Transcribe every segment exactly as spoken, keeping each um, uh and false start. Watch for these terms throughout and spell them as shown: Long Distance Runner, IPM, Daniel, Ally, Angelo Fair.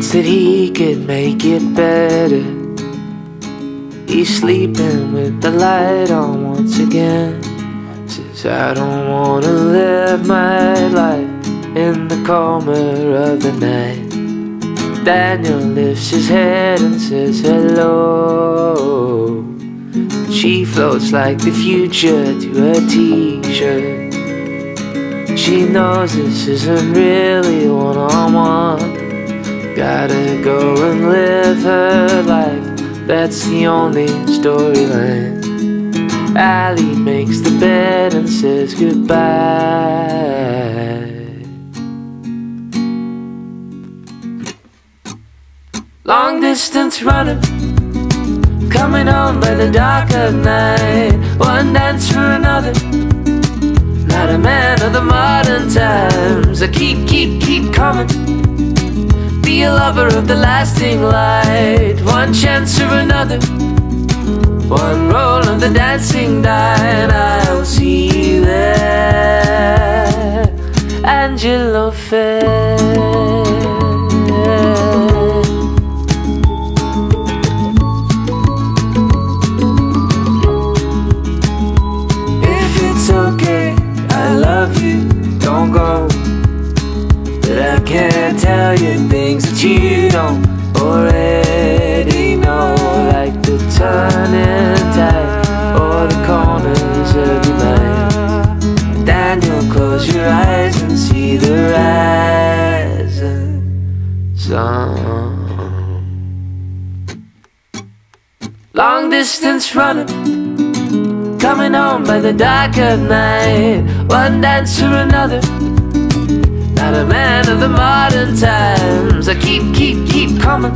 once that he could make it better. He's sleeping with the light on once again. Says, I don't wanna live my life in the calmer of the night. Daniel lifts his head and says hello. She floats like the future to her t-shirt. She knows this isn't really one-on-one. Gotta go and live her life, that's the only storyline. Ally makes the bed and says goodbye. Long distance runner, coming home by the dark of night. One dance for another, not a man of the modern times. I keep, keep, keep coming, be a lover of the lasting light. One chance or another, one roll of the dancing die, and I'll see you there, Angelo Fair. Can't tell you things that you don't already know, like the turning tide or the corners of your mind. Daniel, close your eyes and see the rising sun. Long distance runner, coming home by the dark of night. One dance or another, not a man of the modern times. I keep, keep, keep coming,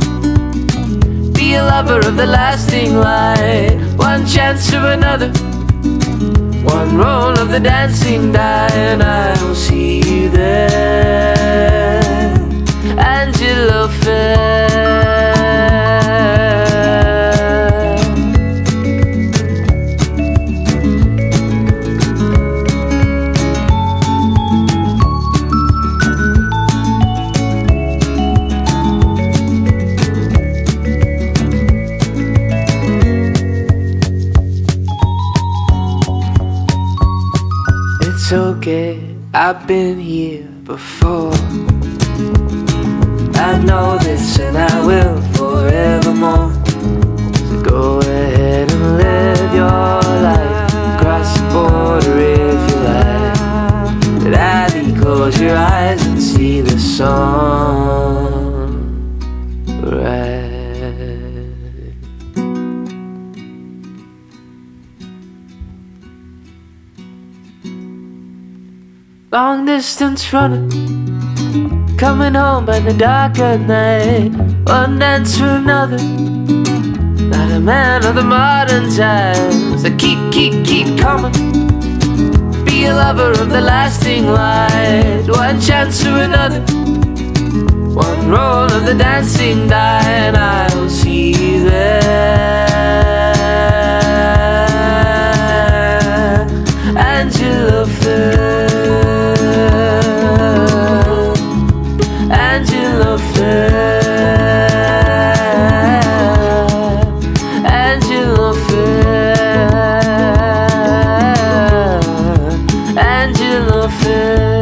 be a lover of the lasting light. One chance or another, one roll of the dancing die, and I'll see you there, Angelo Fair. It's okay, I've been here before. I know this and I will forevermore. So go ahead and live your life, cross the border if you like. But Ally, close your eyes and see the sun rise. Long distance runner, coming home by the dark of night. One dance for another, not a man of the modern times. I keep, keep, keep coming, be a lover of the lasting light. One chance or another, one roll of the dancing die, and I'll see you there, Angelo Fair. Angelo Fair.